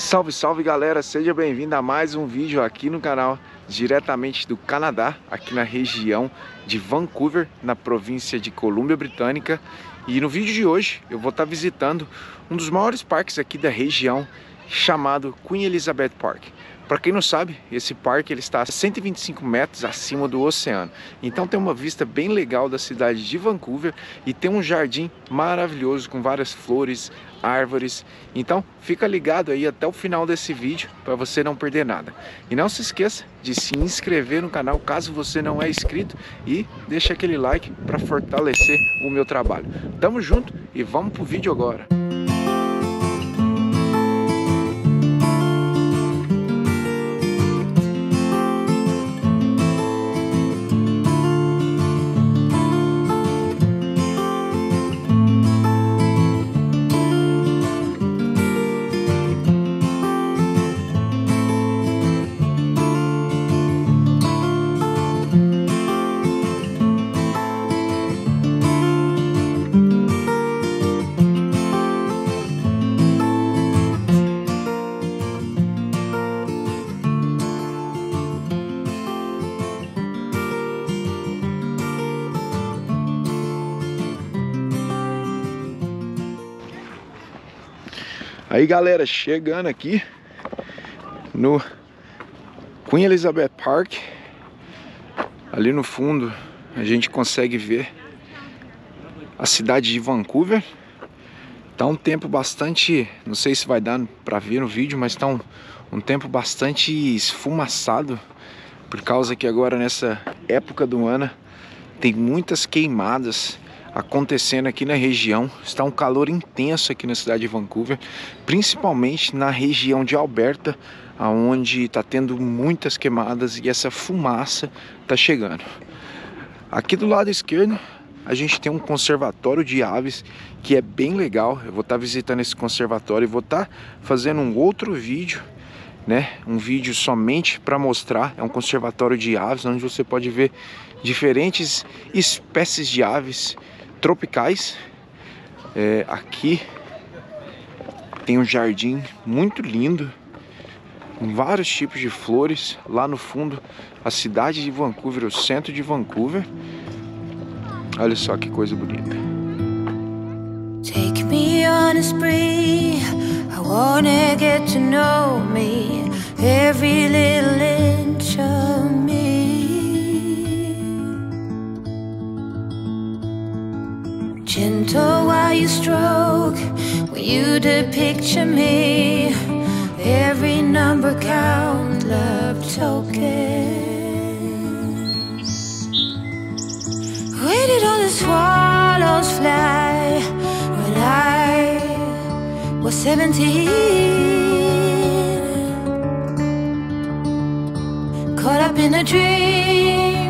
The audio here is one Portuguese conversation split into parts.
Salve, salve galera, seja bem-vindo a mais um vídeo aqui no canal diretamente do Canadá, aqui na região de Vancouver, na província de Colômbia Britânica. E no vídeo de hoje eu vou estar visitando um dos maiores parques aqui da região, chamado Queen Elizabeth Park. Para quem não sabe, esse parque ele está a 125 metros acima do oceano. Então tem uma vista bem legal da cidade de Vancouver e tem um jardim maravilhoso com várias flores, árvores. Então fica ligado aí até o final desse vídeo para você não perder nada. E não se esqueça de se inscrever no canal caso você não é inscrito e deixa aquele like para fortalecer o meu trabalho. Tamo junto e vamos pro vídeo agora. Aí galera, chegando aqui no Queen Elizabeth Park, ali no fundo a gente consegue ver a cidade de Vancouver. Tá um tempo bastante, não sei se vai dar para ver no vídeo, mas tá um tempo bastante esfumaçado, por causa que agora nessa época do ano tem muitas queimadas acontecendo aqui na região. Está um calor intenso aqui na cidade de Vancouver, principalmente na região de Alberta, onde está tendo muitas queimadas e essa fumaça está chegando. Aqui do lado esquerdo a gente tem um conservatório de aves que é bem legal. Eu vou estar visitando esse conservatório e vou estar fazendo um outro vídeo, né? Um vídeo somente para mostrar. É um conservatório de aves onde você pode ver diferentes espécies de aves tropicais. Aqui tem um jardim muito lindo, com vários tipos de flores. Lá no fundo a cidade de Vancouver, o centro de Vancouver. Olha só que coisa bonita. Take me on a spree, I wanna get to know me, every little inch of me. Gentle while you stroke, will you picture me? Every number count, love tokens. Waited on the swallows fly when I was 17. Caught up in a dream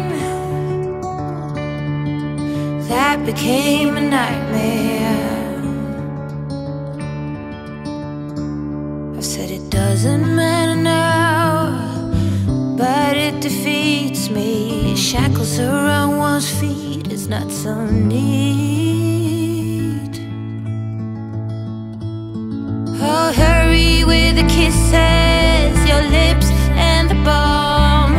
that became a nightmare. I said it doesn't matter now, but it defeats me. Shackles around one's feet is not so neat. Oh, hurry with the kisses, your lips and the balm.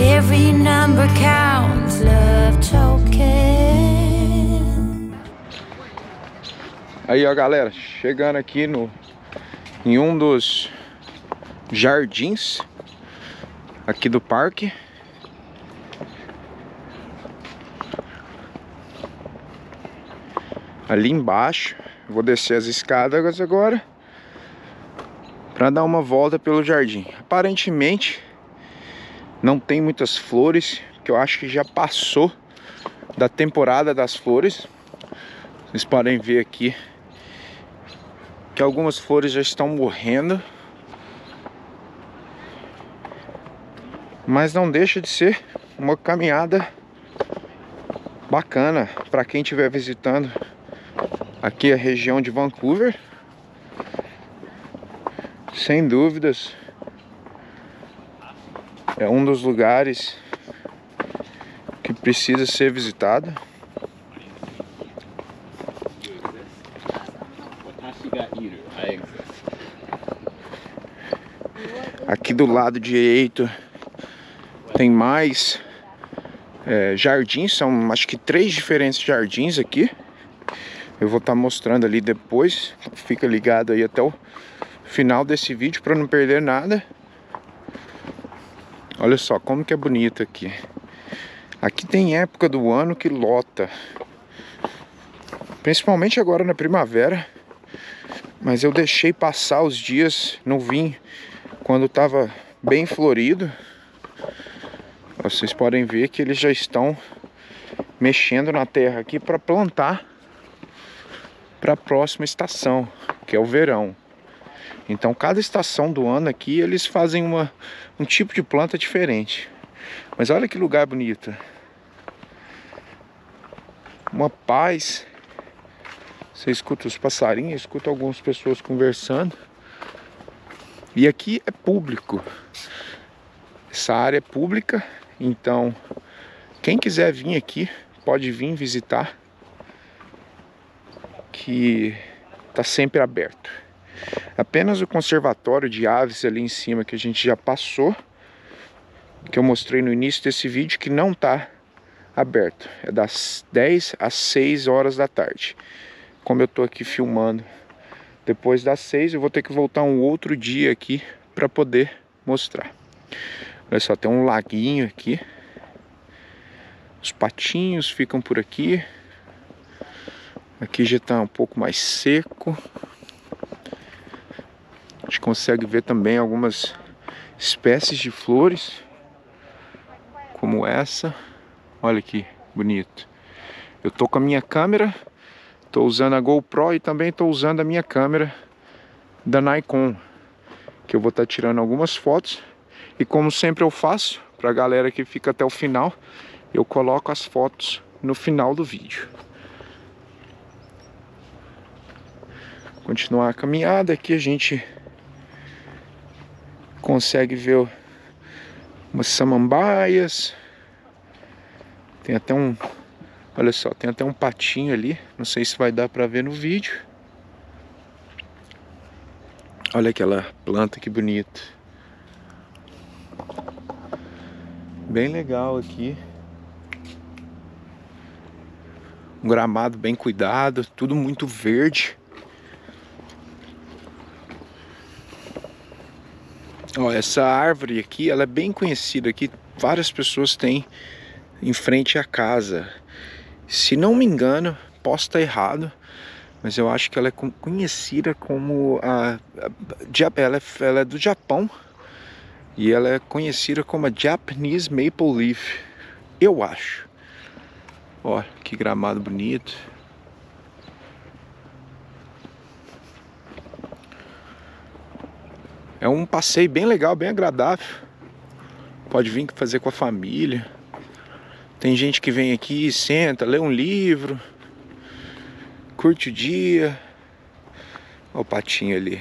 Every number counts, love token. Aí ó galera, chegando aqui em um dos jardins aqui do parque. Ali embaixo, vou descer as escadas agora para dar uma volta pelo jardim. Aparentemente não tem muitas flores, que eu acho que já passou da temporada das flores. Vocês podem ver aqui que algumas flores já estão morrendo, mas não deixa de ser uma caminhada bacana para quem estiver visitando aqui a região de Vancouver. Sem dúvidas, é um dos lugares que precisa ser visitado. Aqui do lado direito tem mais jardins, são acho que 3 diferentes jardins aqui. Eu vou estar mostrando ali depois, fica ligado aí até o final desse vídeo para não perder nada. Olha só como que é bonito aqui. Aqui tem época do ano que lota, principalmente agora na primavera, mas eu deixei passar os dias, não vim quando estava bem florido. Vocês podem ver que eles já estão mexendo na terra aqui para plantar para a próxima estação, que é o verão. Então cada estação do ano aqui eles fazem um tipo de planta diferente. Mas olha que lugar bonito. Uma paz. Você escuta os passarinhos, escuta algumas pessoas conversando. E aqui é público. Essa área é pública, então quem quiser vir aqui pode vir visitar, que está sempre aberto. Apenas o conservatório de aves ali em cima, que a gente já passou, que eu mostrei no início desse vídeo, que não está aberto. É das 10 às 6 horas da tarde. Como eu estou aqui filmando depois das 6, eu vou ter que voltar um outro dia aqui para poder mostrar. Olha só, tem um laguinho aqui. Os patinhos ficam por aqui. Aqui já está um pouco mais seco. A gente consegue ver também algumas espécies de flores, como essa. Olha que bonito. Eu tô com a minha câmera, tô usando a GoPro e também tô usando a minha câmera da Nikon, que eu vou estar tirando algumas fotos. E como sempre eu faço, para a galera que fica até o final, eu coloco as fotos no final do vídeo. Continuar a caminhada, aqui a gente consegue ver umas samambaias. Tem até um, olha só, tem até um patinho ali, não sei se vai dar para ver no vídeo. Olha aquela planta que bonita. Bem legal aqui. Um gramado bem cuidado, tudo muito verde. Ó, essa árvore aqui, ela é bem conhecida aqui, várias pessoas têm em frente à casa. Se não me engano, posso estar errado, mas eu acho que ela é conhecida como ela é do Japão e ela é conhecida como a Japanese Maple Leaf, eu acho. Ó, que gramado bonito. É um passeio bem legal, bem agradável. Pode vir fazer com a família. Tem gente que vem aqui, senta, lê um livro, curte o dia. Olha o patinho ali.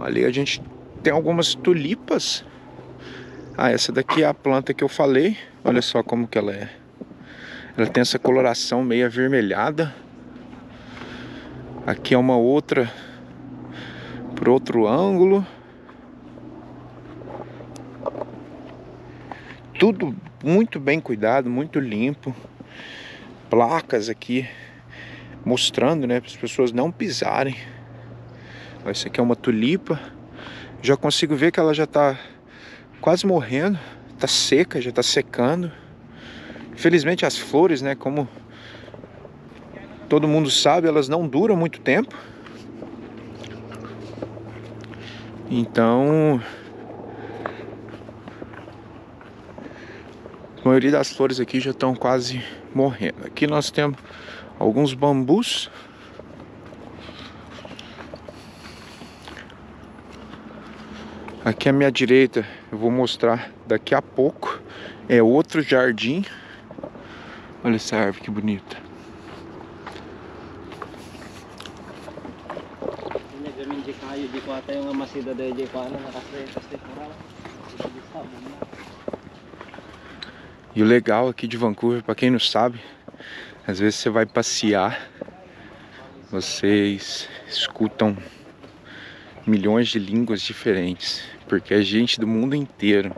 Ali a gente tem algumas tulipas. Ah, essa daqui é a planta que eu falei. Olha só como que ela é. Ela tem essa coloração meio avermelhada. Aqui é uma outra por outro ângulo. Tudo muito bem cuidado, muito limpo. Placas aqui mostrando, né, para as pessoas não pisarem. Essa aqui é uma tulipa. Já consigo ver que ela já está quase morrendo. Está seca, já está secando. Infelizmente as flores, né, como todo mundo sabe, elas não duram muito tempo. Então, a maioria das flores aqui já estão quase morrendo. Aqui nós temos alguns bambus. Aqui à minha direita, eu vou mostrar daqui a pouco, é outro jardim. Olha essa árvore que bonita. E o legal aqui de Vancouver, para quem não sabe, às vezes você vai passear vocês escutam milhões de línguas diferentes, porque é gente do mundo inteiro.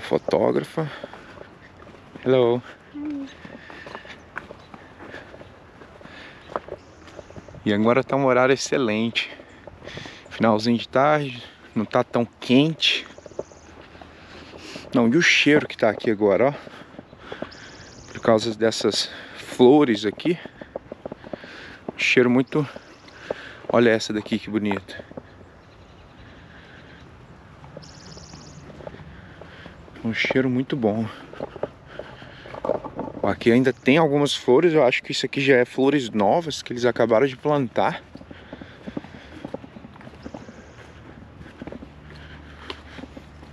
Fotógrafa. Hello. E agora tá um horário excelente. Finalzinho de tarde, não tá tão quente. Não, e o cheiro que tá aqui agora, ó. Por causa dessas flores aqui. Cheiro muito... Olha essa daqui que bonita. Um cheiro muito bom. Aqui ainda tem algumas flores. Eu acho que isso aqui já é flores novas que eles acabaram de plantar.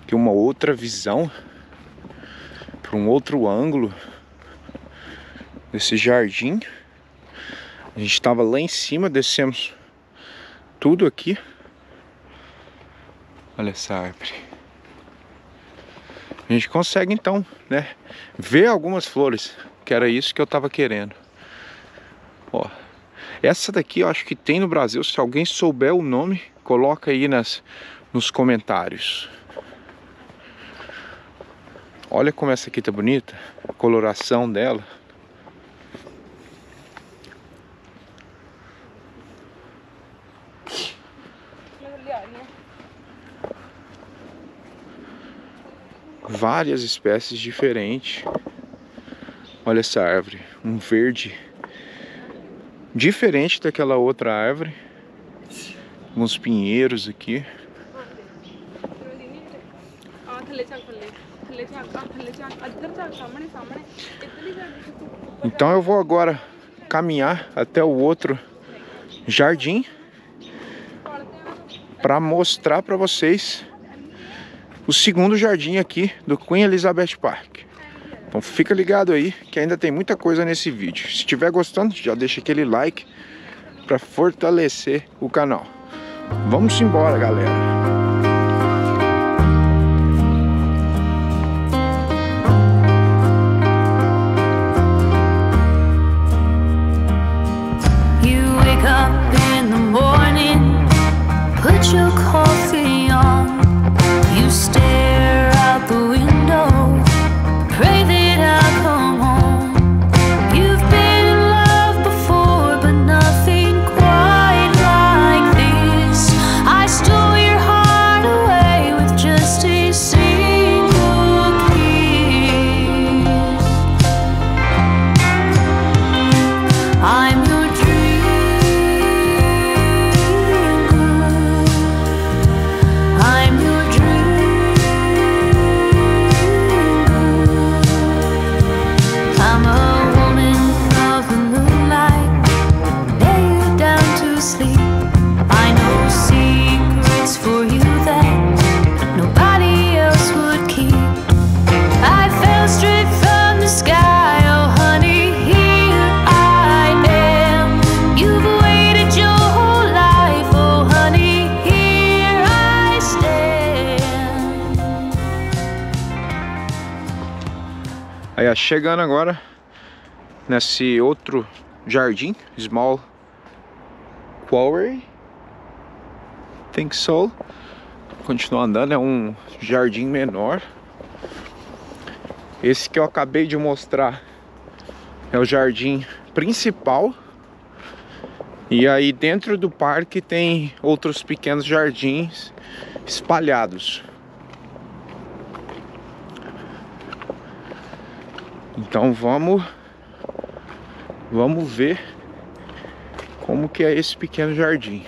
Aqui uma outra visão, para um outro ângulo desse jardim. A gente estava lá em cima, descemos tudo aqui. Olha essa árvore. A gente consegue então, né, ver algumas flores, que era isso que eu estava querendo. Ó, essa daqui eu acho que tem no Brasil. Se alguém souber o nome, coloca aí nos comentários. Olha como essa aqui tá bonita, a coloração dela. Várias espécies diferentes. Olha essa árvore, um verde diferente daquela outra árvore. Uns pinheiros aqui. Então eu vou agora caminhar até o outro jardim para mostrar para vocês o segundo jardim aqui do Queen Elizabeth Park. Então fica ligado aí que ainda tem muita coisa nesse vídeo. Se estiver gostando, já deixa aquele like para fortalecer o canal. Vamos embora, galera. Chegando agora nesse outro jardim, Small Quarry, think so. Continuar andando, é um jardim menor. Esse que eu acabei de mostrar é o jardim principal. E aí dentro do parque tem outros pequenos jardins espalhados. Então vamos ver como que é esse pequeno jardim.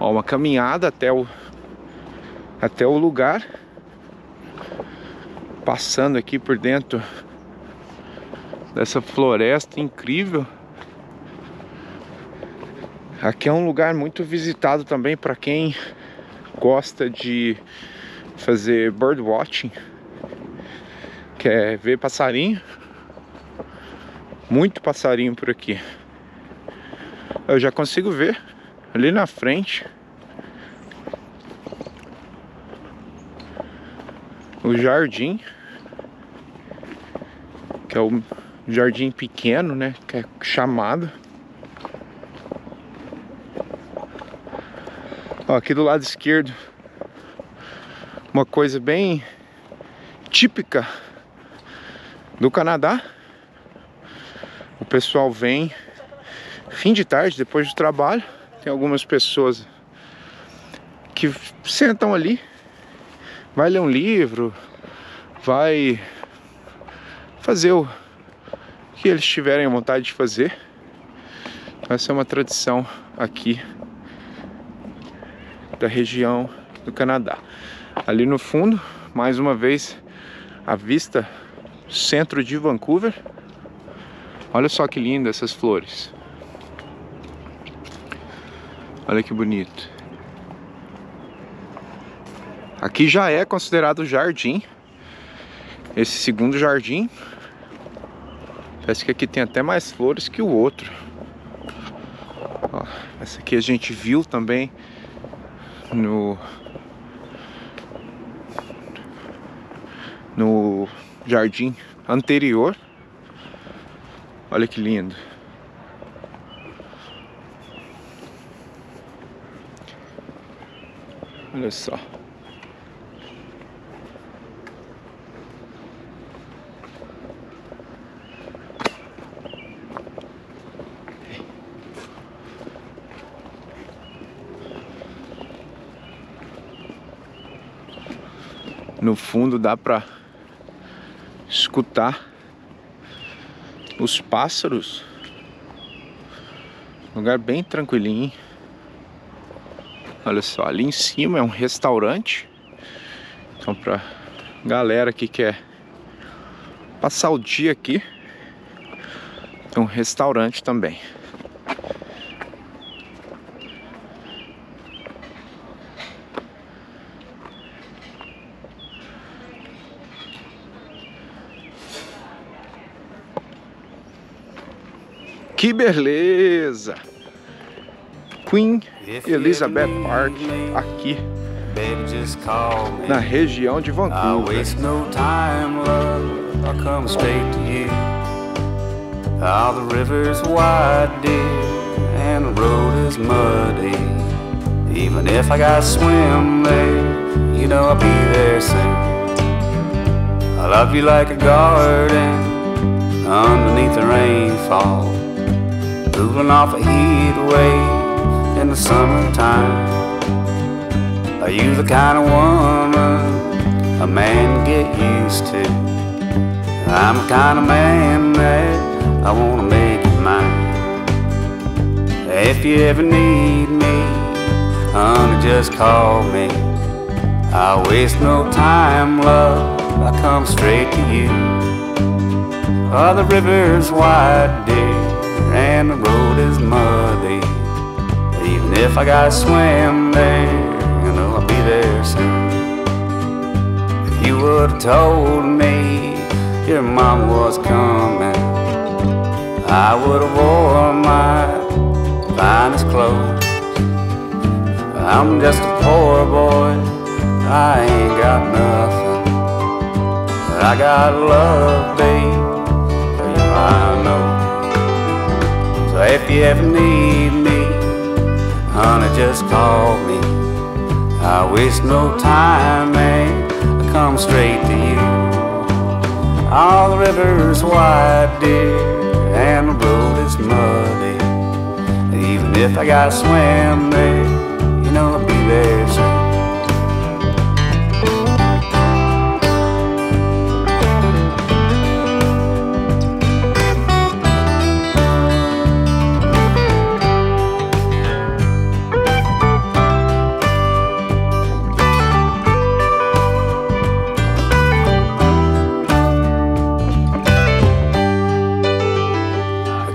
Ó, uma caminhada até o lugar, passando aqui por dentro dessa floresta incrível. Aqui é um lugar muito visitado também para quem gosta de fazer birdwatching. Quer ver passarinho? Muito passarinho por aqui. Eu já consigo ver ali na frente o jardim, que é o jardim pequeno, né, que é chamado. Ó, aqui do lado esquerdo, uma coisa bem típica do Canadá. O pessoal vem fim de tarde, depois do trabalho. Tem algumas pessoas que sentam ali, vai ler um livro, vai fazer o que eles tiverem vontade de fazer. Essa é uma tradição aqui da região do Canadá. Ali no fundo, mais uma vez, a vista centro de Vancouver. Olha só que linda essas flores. Olha que bonito. Aqui já é considerado jardim, esse segundo jardim. Parece que aqui tem até mais flores que o outro. Ó, essa aqui a gente viu também no jardim anterior. Olha que lindo. Olha só. No fundo dá para escutar os pássaros. Lugar bem tranquilinho. Olha só, ali em cima é um restaurante. Então, para galera que quer passar o dia aqui, tem um restaurante também. Que beleza! Queen Elizabeth Park, aqui na região de Vancouver. I love you like a garden underneath the rainfall. Cooling off a heat wave in the summertime. Are you the kind of woman a man get used to? I'm the kind of man that I wanna make it mine. If you ever need me, honey, just call me. I waste no time, love, I come straight to you. Oh, the river's wide, dear, and the road is muddy. Even if I gotta swim there, you know I'll be there soon. If you would've told me your mom was coming, I would've worn my finest clothes. I'm just a poor boy, I ain't got nothing, but I got love, babe, for you I know. So if you ever need me, honey, just call me. I waste no time, man, I come straight to you. All the river's wide, dear, and the road is muddy. Even if I gotta swim there, you know I'll be there soon.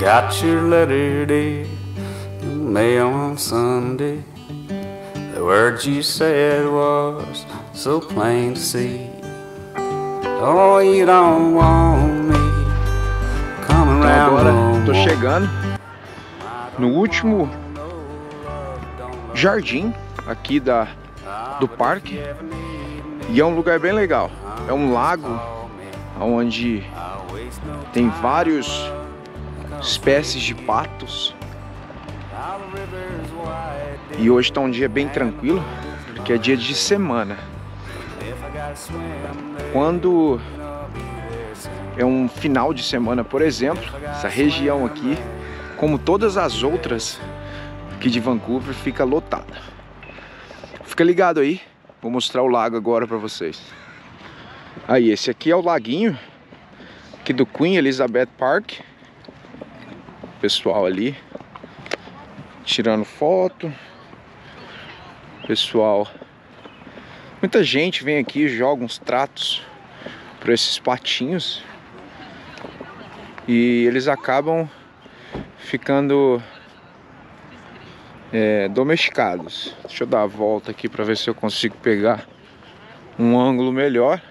Got your letter, dear, in the mail on Sunday. The words you said was so plain to see. Oh, you don't want me coming around. Agora tô chegando no último jardim aqui do parque. E é um lugar bem legal. é um lago onde tem vários espécies de patos. E hoje está um dia bem tranquilo, porque é dia de semana. Quando é um final de semana, por exemplo, essa região aqui, como todas as outras aqui de Vancouver, fica lotada. Fica ligado aí, vou mostrar o lago agora para vocês. Aí, esse aqui é o laguinho aqui do Queen Elizabeth Park. Pessoal ali tirando foto. Pessoal, muita gente vem aqui e joga uns tratos para esses patinhos e eles acabam ficando domesticados. Deixa eu dar a volta aqui para ver se eu consigo pegar um ângulo melhor.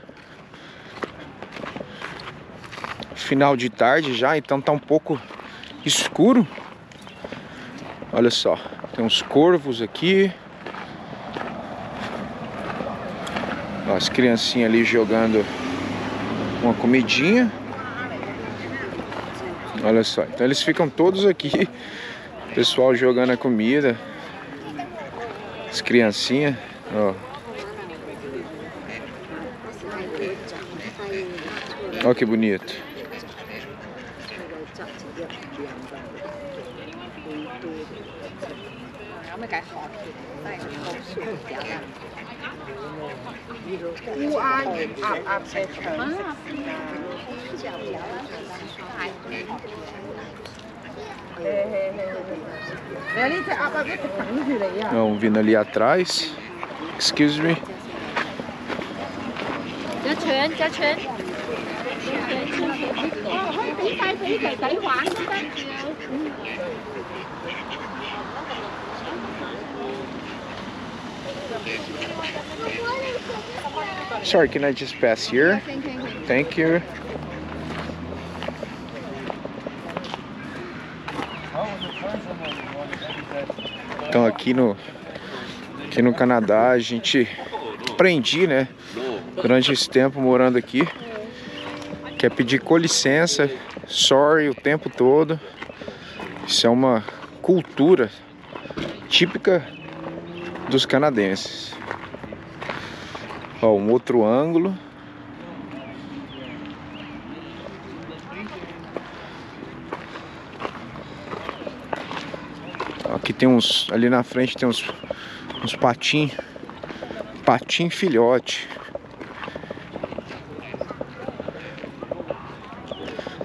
Final de tarde já, então tá um pouco escuro. Olha só, tem uns corvos aqui. Ó, as criancinhas ali jogando uma comidinha. Olha só, então eles ficam todos aqui. O pessoal jogando a comida. As criancinhas, ó. Olha que bonito. Não, vindo ali atrás. Excuse me. Sorry, can I just pass here? Thank you. Então aqui no Canadá a gente aprendi, né, durante esse tempo morando aqui, que é pedir com licença, sorry o tempo todo. Isso é uma cultura típica dos canadenses. Ó, um outro ângulo. Aqui tem uns, ali na frente tem uns patim filhote.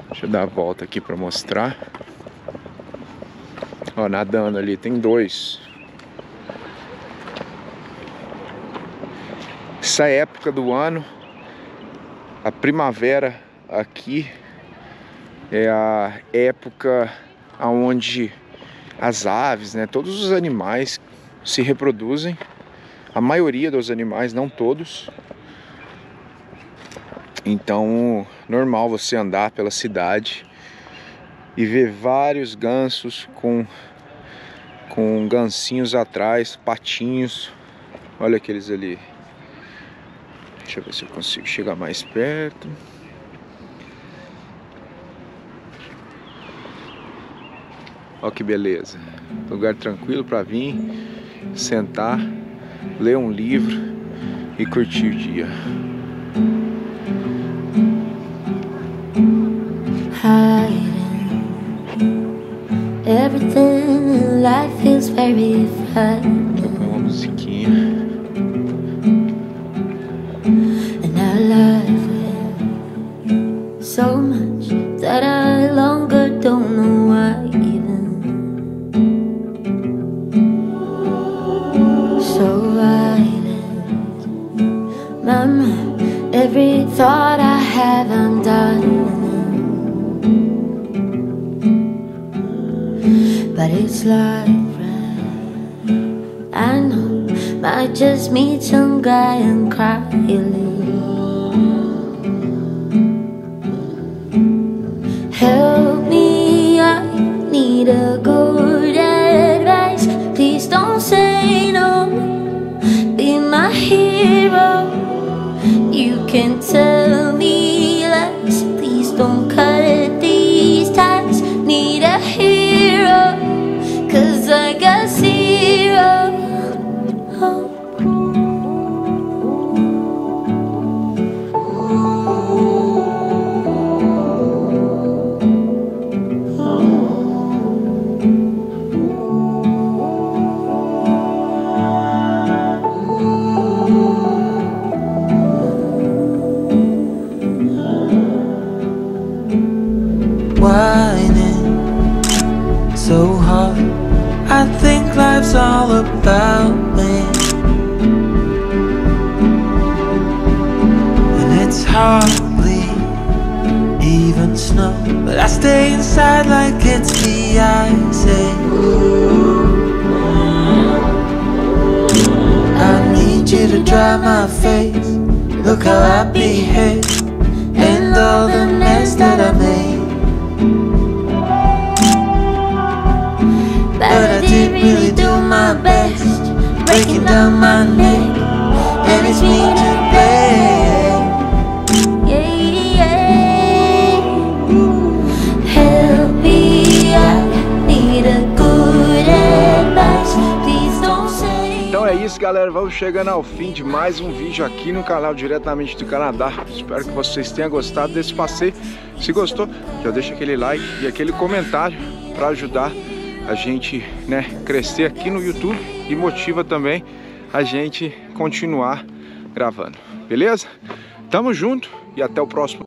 Deixa eu dar a volta aqui para mostrar. Ó, nadando ali, tem dois. Essa época do ano, a primavera aqui é a época onde as aves, né, todos os animais se reproduzem. A maioria dos animais, não todos. Então, normal você andar pela cidade e ver vários gansos com gancinhos atrás, patinhos. Olha aqueles ali. Deixa eu ver se eu consigo chegar mais perto. Olha que beleza. Lugar tranquilo para vir, sentar, ler um livro e curtir o dia. Vou tocar uma musiquinha. So much that I longer don't know why even. So violent, mama, every thought I have undone. But it's like right. I know, might just meet some guy and cry a little. Help me, I need a good advice. Please don't say no, be my hero. You can tell it's all about me, and it's hardly even snow, but I stay inside like it's the ice age. I need you to dry my face, look how I behave, and all the mess that I made. But I did really do my best, breaking down my neck, and it's me to blame. Yeah, yeah. Help me, I need a good advice, please don't say. Então é isso, galera, vamos chegando ao fim de mais um vídeo aqui no canal diretamente do Canadá. Espero que vocês tenham gostado desse passeio. Se gostou, já deixa aquele like e aquele comentário para ajudar a gente, né, crescer aqui no YouTube e motiva também a gente continuar gravando, beleza? Tamo junto e até o próximo.